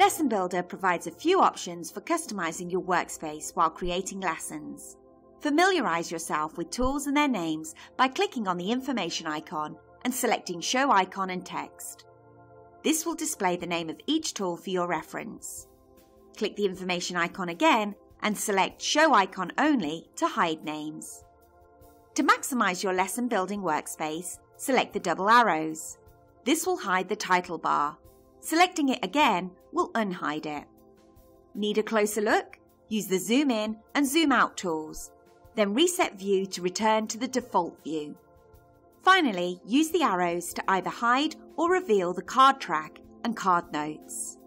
Lesson Builder provides a few options for customizing your workspace while creating lessons. Familiarize yourself with tools and their names by clicking on the information icon and selecting Show Icon and Text. This will display the name of each tool for your reference. Click the information icon again and select Show Icon Only to hide names. To maximize your lesson building workspace, select the double arrows. This will hide the title bar. Selecting it again will unhide it. Need a closer look? Use the Zoom In and Zoom Out tools. Then reset view to return to the default view. Finally, use the arrows to either hide or reveal the card track and card notes.